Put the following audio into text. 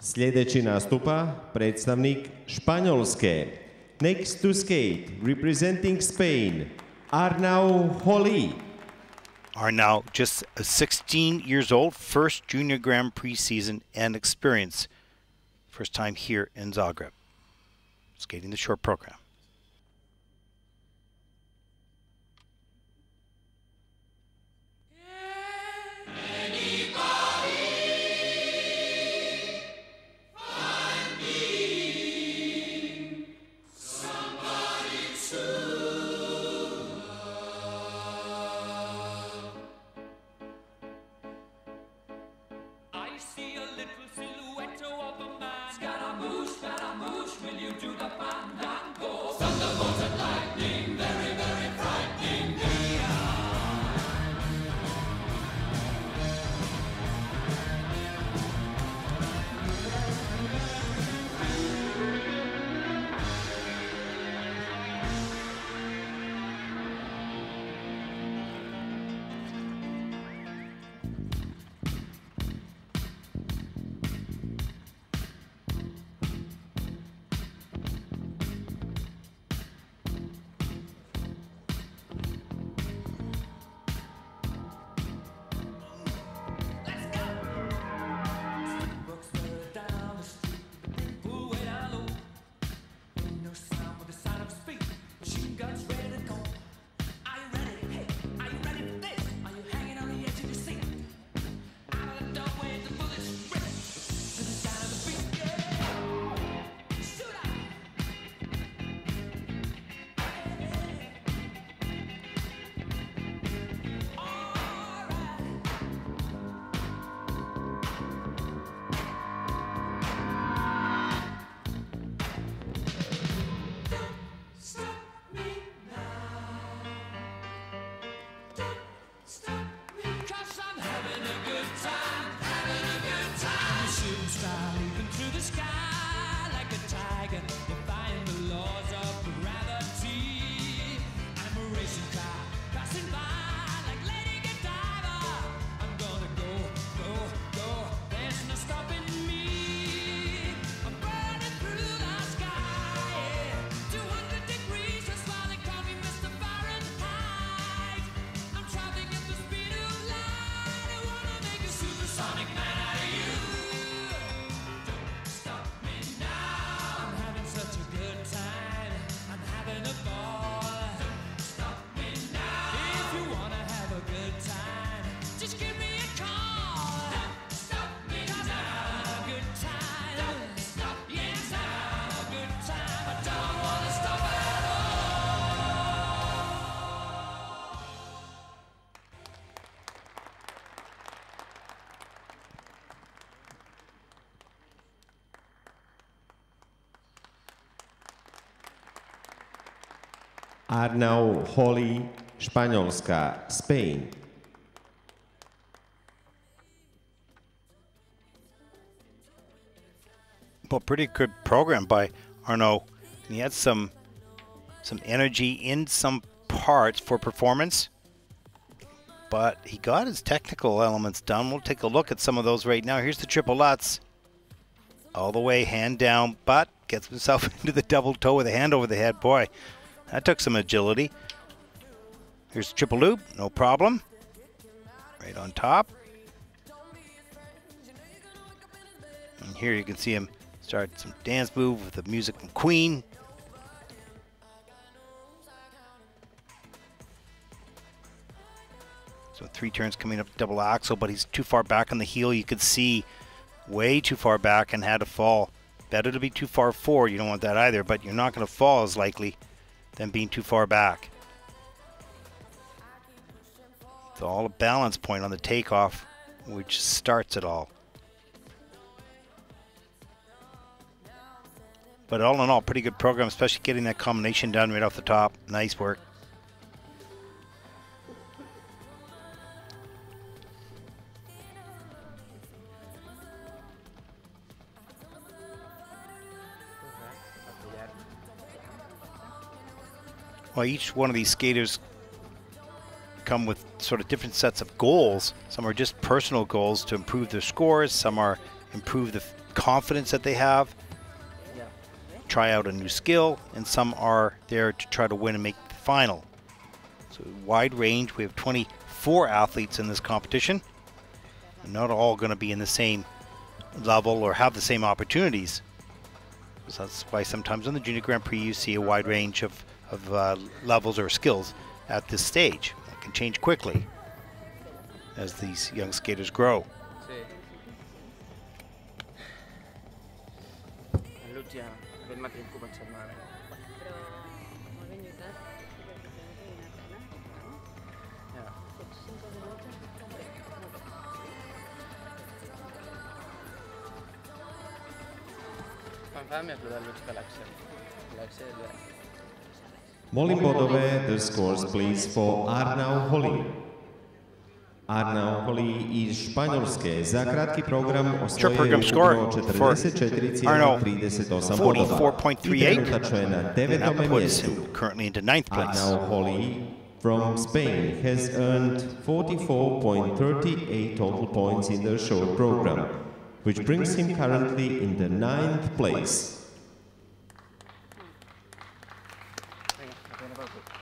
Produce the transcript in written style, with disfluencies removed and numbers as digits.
Sljedeći nastupa predstavnik Španjolske. Next to skate, representing Spain, Arnau Joly. Arnau, just 16 years old, first Junior Grand Prix season and experience. First time here in Zagreb, skating the short program. I see a little silhouette of a man. Scaramouche, Scaramouche, will you do the fandango? Thunderbolts and lightning, very, very frightening me. Arnau Joly, Španjolska, Spain. Well, pretty good program by Arnau. And he had some energy in some parts for performance, but he got his technical elements done. We'll take a look at some of those right now. Here's the triple lutz. All the way, hand down, but gets himself into the double toe with a hand over the head. Boy, that took some agility. Here's the triple loop, no problem. Right on top. And here you can see him start some dance move with the music from Queen. So 3 turns coming up double axel, but he's too far back on the heel. You could see way too far back and had to fall. Better to be too far forward, you don't want that either, but you're not gonna fall as likely than being too far back. It's all a balance point on the takeoff, which starts it all. But all in all, pretty good program, especially getting that combination done right off the top. Nice work. Well, each one of these skaters come with sort of different sets of goals. Some are just personal goals to improve their scores. Some are improve the confidence that they have, try out a new skill, and some are there to try to win and make the final. So wide range, we have 24 athletes in this competition. And not all going to be in the same level or have the same opportunities. So that's why sometimes on the Junior Grand Prix you see a wide range of levels or skills at this stage. That can change quickly as these young skaters grow. Molly Bodove, the scores please for Arnau Joly. Arnau Joly iz Španjolske za kratki program osvojio ukupno 44,38 bodova I trenutačno je na 9. mjestu. Arnau Joly from Spain has earned 44.38 total points in the short program, which brings him currently in the 9th place.